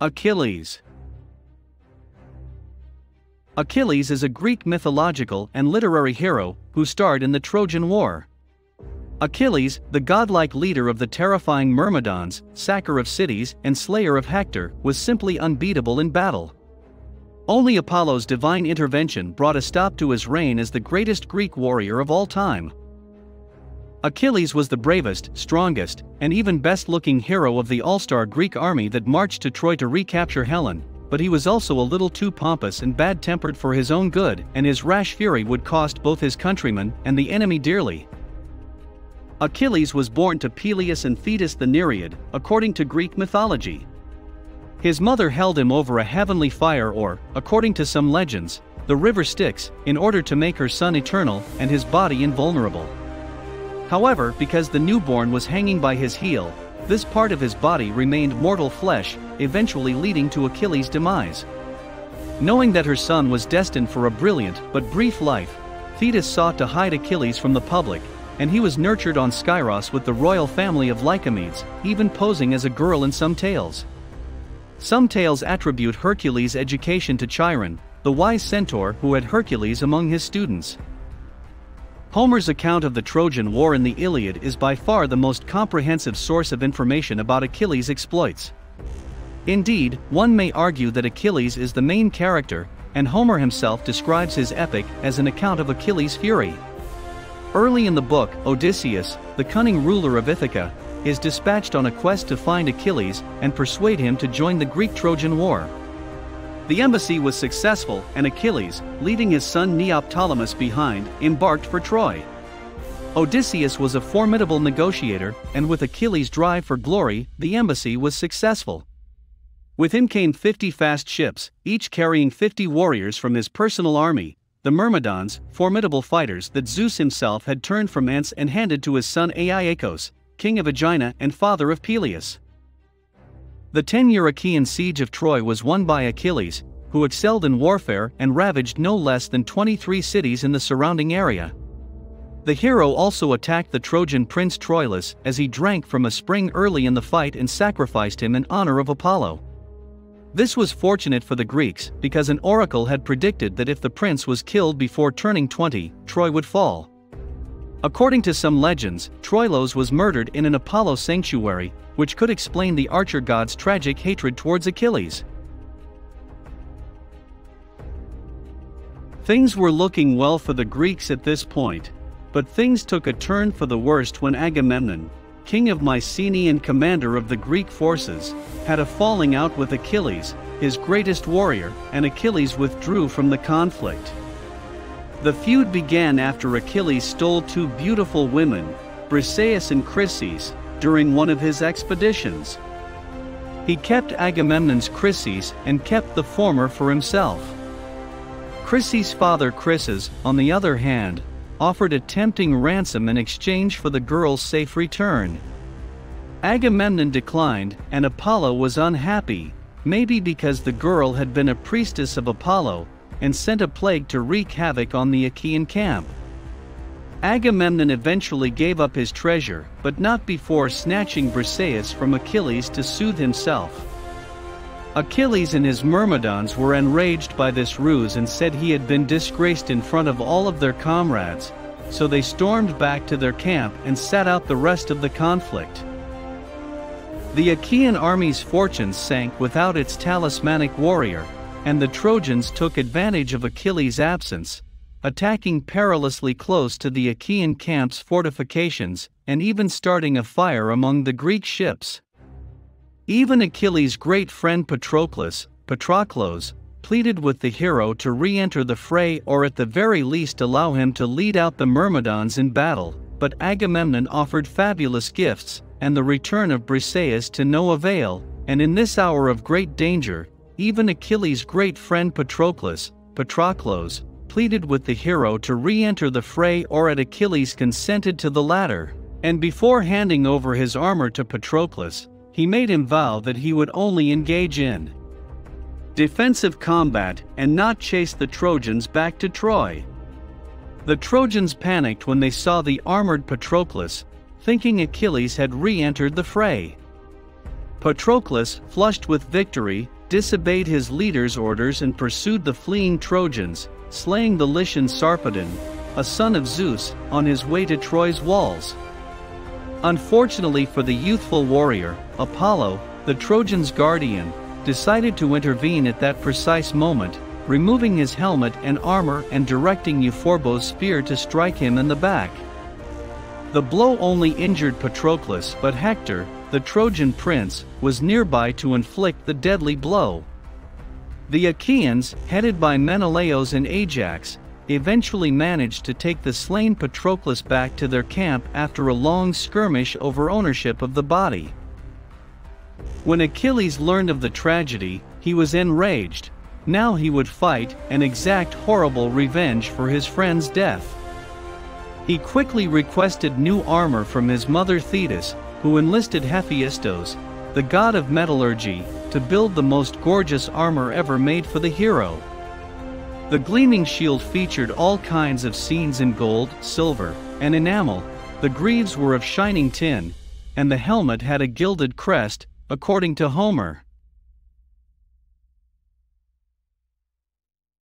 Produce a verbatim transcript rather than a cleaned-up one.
Achilles. Achilles is a Greek mythological and literary hero who starred in the Trojan War. Achilles, the godlike leader of the terrifying Myrmidons, sacker of cities and slayer of Hector, was simply unbeatable in battle. Only Apollo's divine intervention brought a stop to his reign as the greatest Greek warrior of all time. Achilles was the bravest, strongest, and even best-looking hero of the all-star Greek army that marched to Troy to recapture Helen, but he was also a little too pompous and bad-tempered for his own good, and his rash fury would cost both his countrymen and the enemy dearly. Achilles was born to Peleus and Thetis the Nereid, according to Greek mythology. His mother held him over a heavenly fire or, according to some legends, the river Styx, in order to make her son eternal and his body invulnerable. However, because the newborn was hanging by his heel, this part of his body remained mortal flesh, eventually leading to Achilles' demise. Knowing that her son was destined for a brilliant but brief life, Thetis sought to hide Achilles from the public, and he was nurtured on Skyros with the royal family of Lycomedes, even posing as a girl in some tales. Some tales attribute Hercules' education to Chiron, the wise centaur who had Hercules among his students. Homer's account of the Trojan War in the Iliad is by far the most comprehensive source of information about Achilles' exploits. Indeed, one may argue that Achilles is the main character, and Homer himself describes his epic as an account of Achilles' fury. Early in the book, Odysseus, the cunning ruler of Ithaca, is dispatched on a quest to find Achilles and persuade him to join the Greek-Trojan War. The embassy was successful, and Achilles, leaving his son Neoptolemus behind, embarked for Troy. Odysseus was a formidable negotiator, and with Achilles' drive for glory, the embassy was successful. With him came fifty fast ships, each carrying fifty warriors from his personal army, the Myrmidons, formidable fighters that Zeus himself had turned from ants and handed to his son Aiakos, king of Aegina and father of Peleus. The ten-year Achaean siege of Troy was won by Achilles, who excelled in warfare and ravaged no less than twenty-three cities in the surrounding area. The hero also attacked the Trojan prince Troilus as he drank from a spring early in the fight and sacrificed him in honor of Apollo. This was fortunate for the Greeks because an oracle had predicted that if the prince was killed before turning twenty, Troy would fall. According to some legends, Troilus was murdered in an Apollo sanctuary, which could explain the archer god's tragic hatred towards Achilles. Things were looking well for the Greeks at this point, but things took a turn for the worst when Agamemnon, king of Mycenae and commander of the Greek forces, had a falling out with Achilles, his greatest warrior, and Achilles withdrew from the conflict. The feud began after Achilles stole two beautiful women, Briseis and Chryseis, during one of his expeditions. He kept Agamemnon's Chryseis and kept the former for himself. Chryseis' father Chryses, on the other hand, offered a tempting ransom in exchange for the girl's safe return. Agamemnon declined, and Apollo was unhappy, maybe because the girl had been a priestess of Apollo, and sent a plague to wreak havoc on the Achaean camp. Agamemnon eventually gave up his treasure, but not before snatching Briseis from Achilles to soothe himself. Achilles and his Myrmidons were enraged by this ruse and said he had been disgraced in front of all of their comrades, so they stormed back to their camp and sat out the rest of the conflict. The Achaean army's fortunes sank without its talismanic warrior, and the Trojans took advantage of Achilles' absence, attacking perilously close to the Achaean camp's fortifications and even starting a fire among the Greek ships. Even Achilles' great friend Patroclus, Patroclus, pleaded with the hero to re-enter the fray or at the very least allow him to lead out the Myrmidons in battle, but Agamemnon offered fabulous gifts and the return of Briseis to no avail, and in this hour of great danger, even Achilles' great friend Patroclus, Patroclus, pleaded with the hero to re-enter the fray or at Achilles consented to the latter, and before handing over his armor to Patroclus, he made him vow that he would only engage in defensive combat and not chase the Trojans back to Troy. The Trojans panicked when they saw the armored Patroclus, thinking Achilles had re-entered the fray. Patroclus, flushed with victory, disobeyed his leader's orders and pursued the fleeing Trojans, slaying the Lycian Sarpedon, a son of Zeus, on his way to Troy's walls. Unfortunately for the youthful warrior, Apollo, the Trojans' guardian, decided to intervene at that precise moment, removing his helmet and armor and directing Euphorbo's spear to strike him in the back. The blow only injured Patroclus, but Hector, the Trojan prince, was nearby to inflict the deadly blow. The Achaeans, headed by Menelaos and Ajax, eventually managed to take the slain Patroclus back to their camp after a long skirmish over ownership of the body. When Achilles learned of the tragedy, he was enraged. Now he would fight and exact horrible revenge for his friend's death. He quickly requested new armor from his mother Thetis, who enlisted Hephaestos, the god of metallurgy, to build the most gorgeous armor ever made for the hero. The gleaming shield featured all kinds of scenes in gold, silver, and enamel, the greaves were of shining tin, and the helmet had a gilded crest, according to Homer.